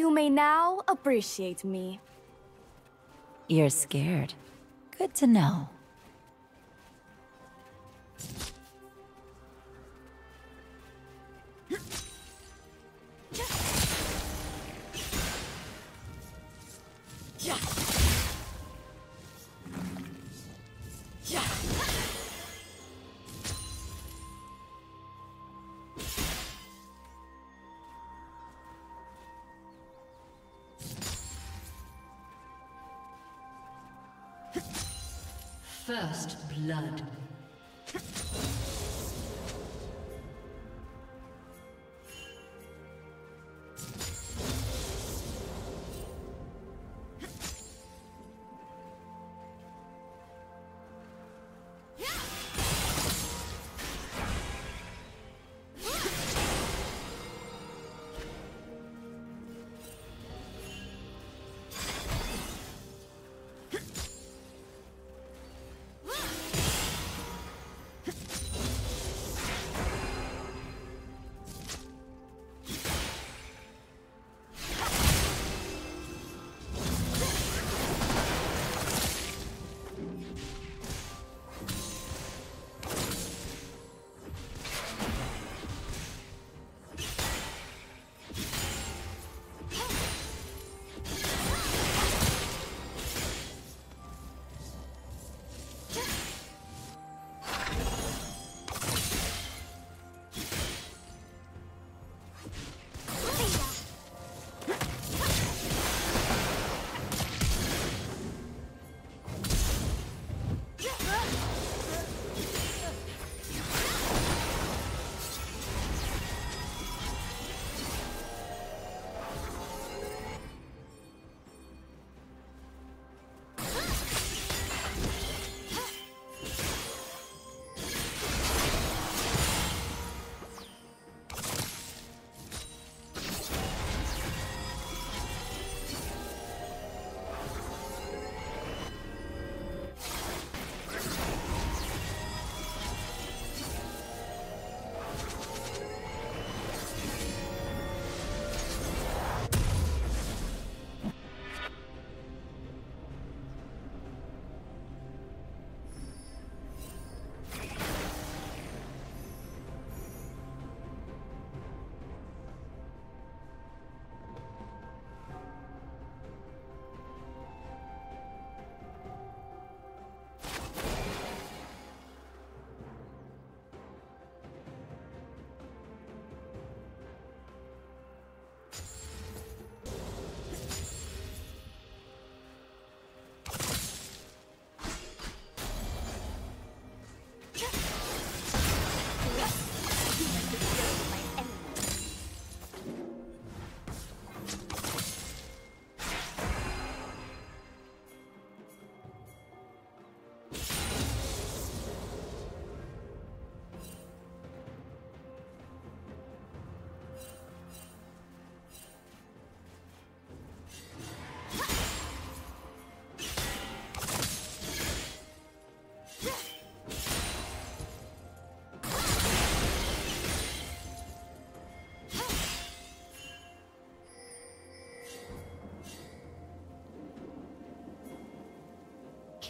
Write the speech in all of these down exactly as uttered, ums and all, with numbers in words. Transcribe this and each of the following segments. You may now appreciate me. You're scared. Good to know. First blood.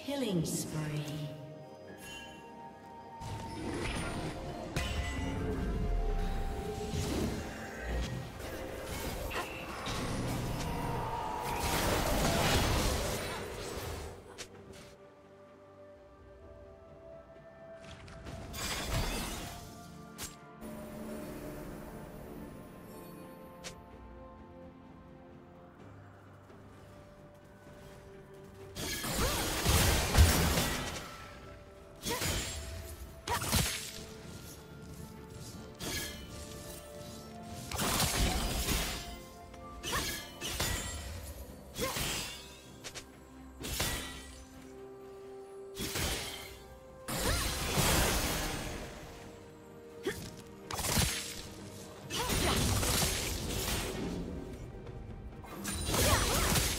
Killing spree.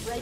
The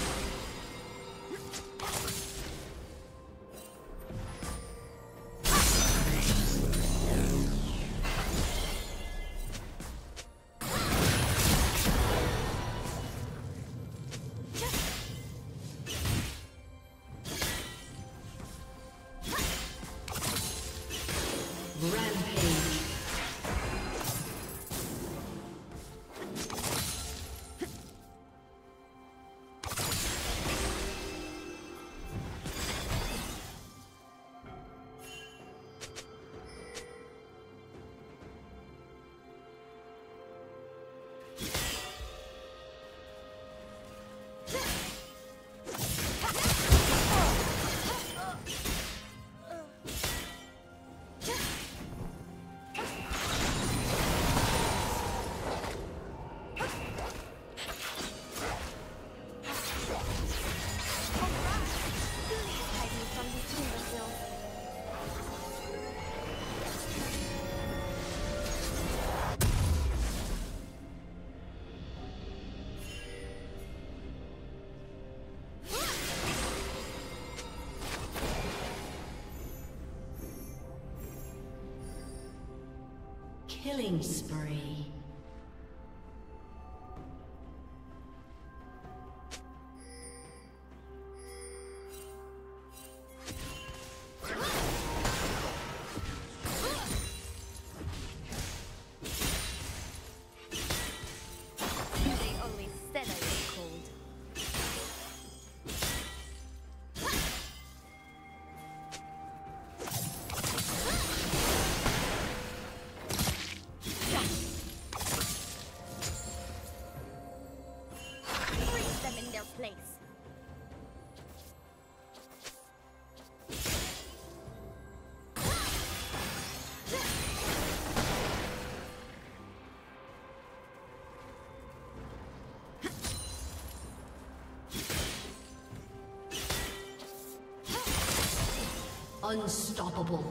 Killing spree. Unstoppable.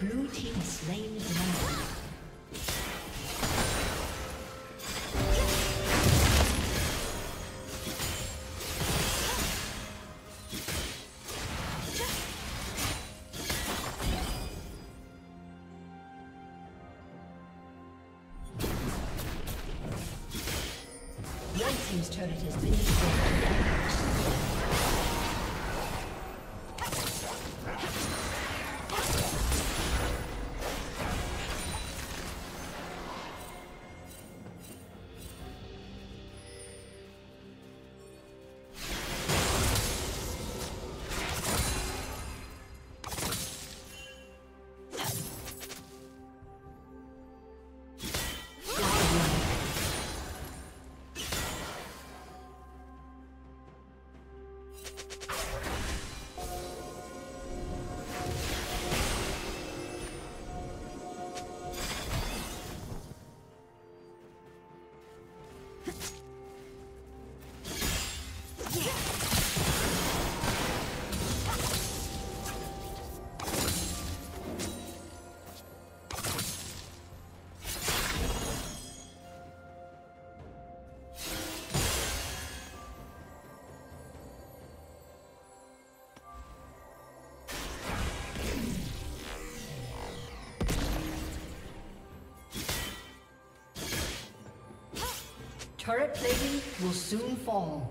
Blue team slain the dragon. Red team's turret has been destroyed. Turret plating will soon fall.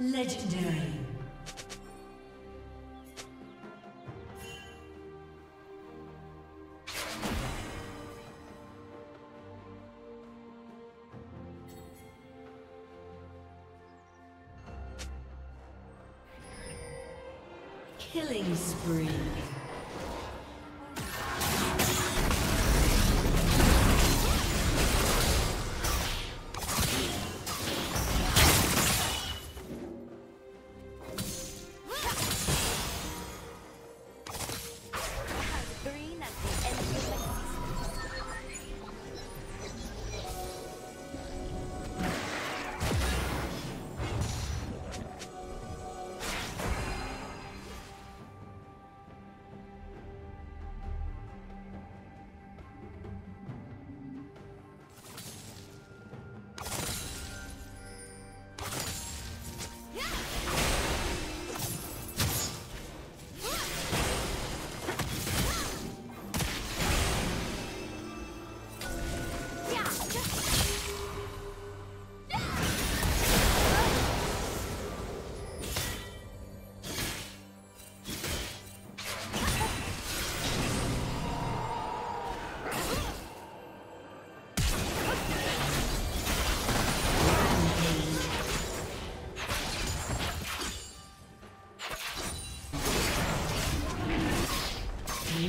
Legendary. Killing spree.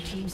Team's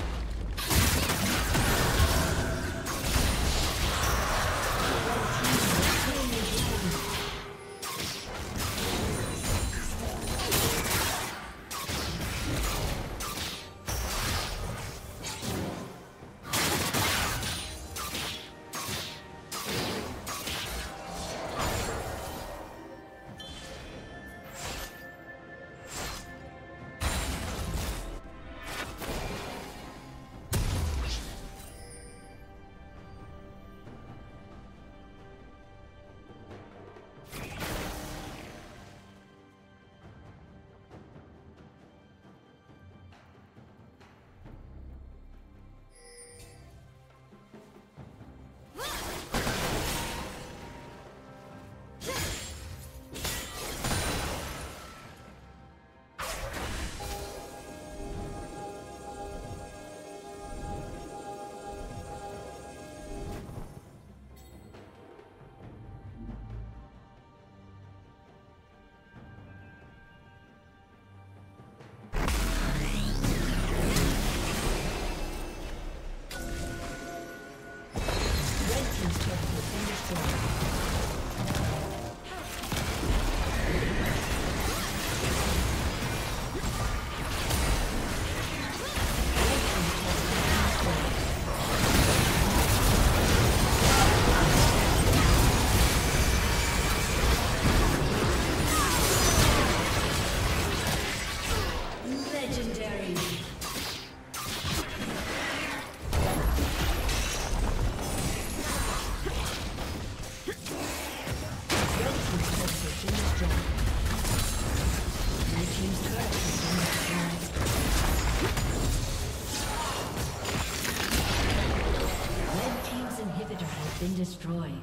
destroyed.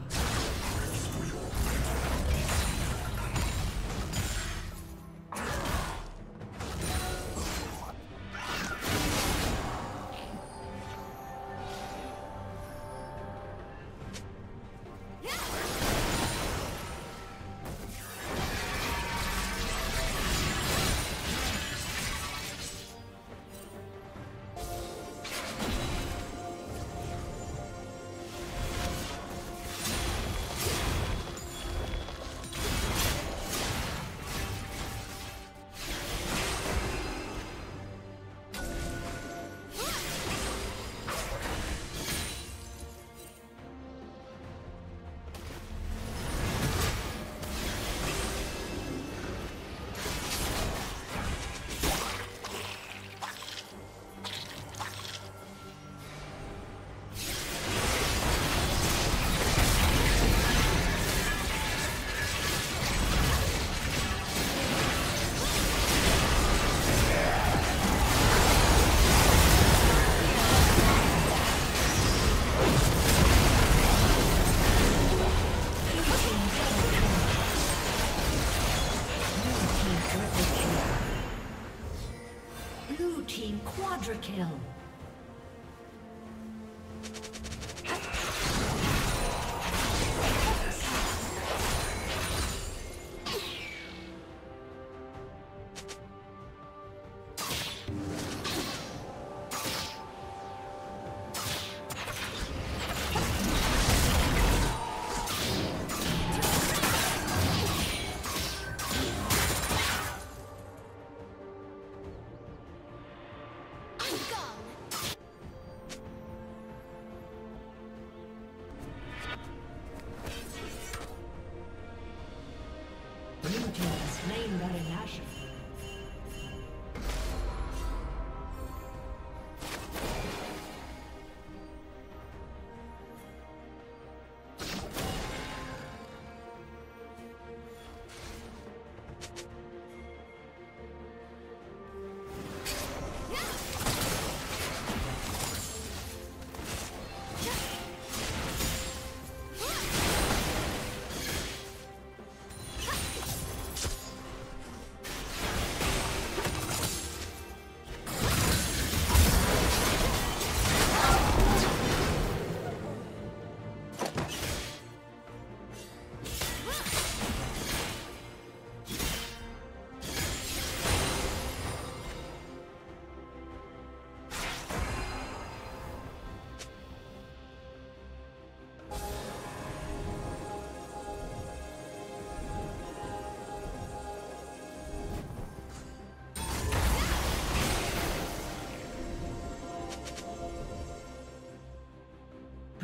Quadra kill.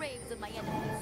graves of my enemies.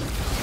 You